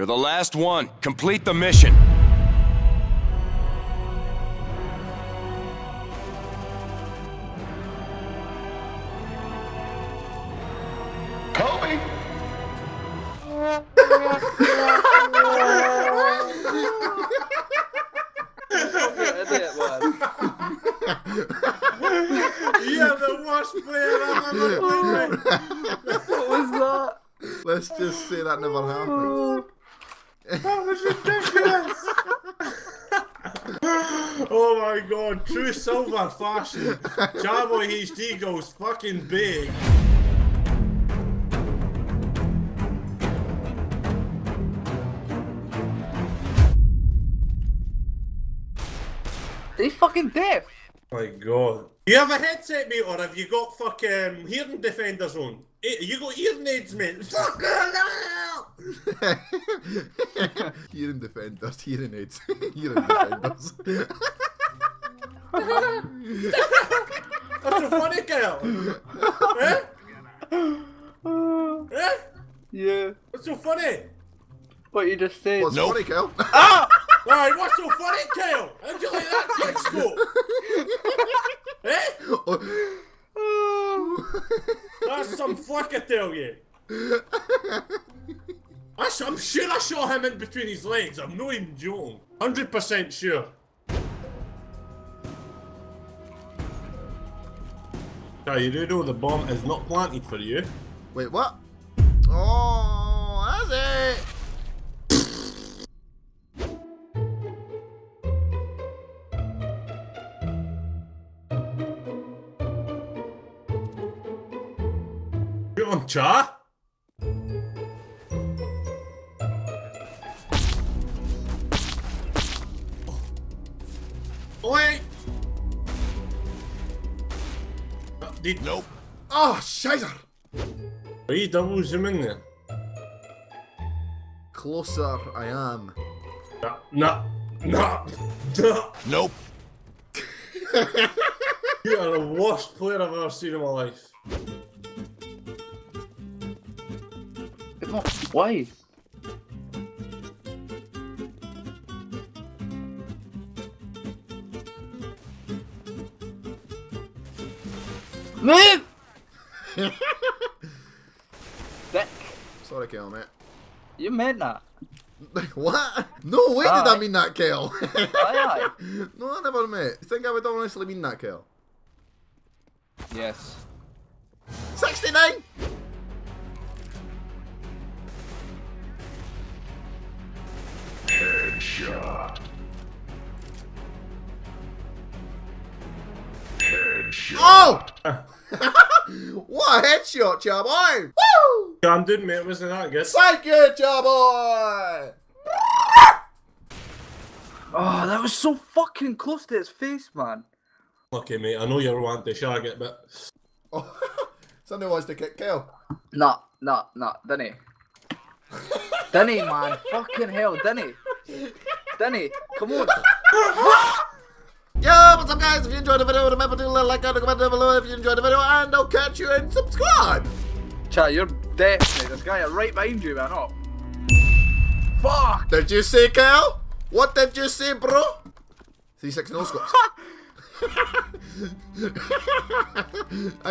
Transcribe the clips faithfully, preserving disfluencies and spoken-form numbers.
You're the last one. Complete the mission. Kobe! Yeah, the wash plan. What was that? Let's just say that never happened. That was ridiculous! Oh my god, true silver fashion. ChaBoyyHD goes fucking big. They fucking deaf. Oh my god. You have a headset, mate, or have you got fucking hearing defenders on? You got hearing aids, mate. Fuck Hearing defenders, hearing aids, hearing defenders. That's a funny girl. Eh? Eh? Yeah. What's so funny? What you just said. What's nope. funny, girl? Ah! Alright, what's so funny, Kyle? How'd you like that kick scope? Eh? Oh. Oh. That's some flick, I tell you. I I'm sure I saw him in between his legs. I'm not even joking. one hundred percent sure. Now you do know the bomb is not planted for you. Wait, what? Oh, that's it. On Cha. Wait. Oh, did nope. Oh, shizer. Are you double zooming there? Closer, I am. No, no, no, no. Nope. You are the worst player I've ever seen in my life. Why? Move! Dick. Sorry, Kale, mate. You meant that. What? No way aye. Did I mean that, Kale. Aye, aye. No, I never meant. You think I would honestly mean that, Kale? Yes. sixty-nine! Headshot. Headshot. Oh! What a headshot, ChaBoy! Woo! Yeah, I'm doing, mate. Wasn't that good? Thank you, ChaBoy! Oh, that was so fucking close to his face, man. Okay, mate. I know you're wanting to shag it, but oh, somebody wants to kick Kale. Nah, nah, nah. Didn't he? Didn't he, man? Fucking hell, didn't he? Danny, come on! Yo, what's up, guys? If you enjoyed the video, remember to like and comment down below if you enjoyed the video, and I'll catch you and subscribe! Cha, you're dead, mate. This guy is right behind you, man. Oh. Fuck! Did you say, Kyle? What did you say, bro? three six no scopes. I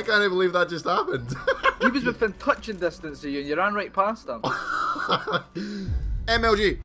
can't even believe that just happened. He was within touching distance of you and you ran right past him. M L G.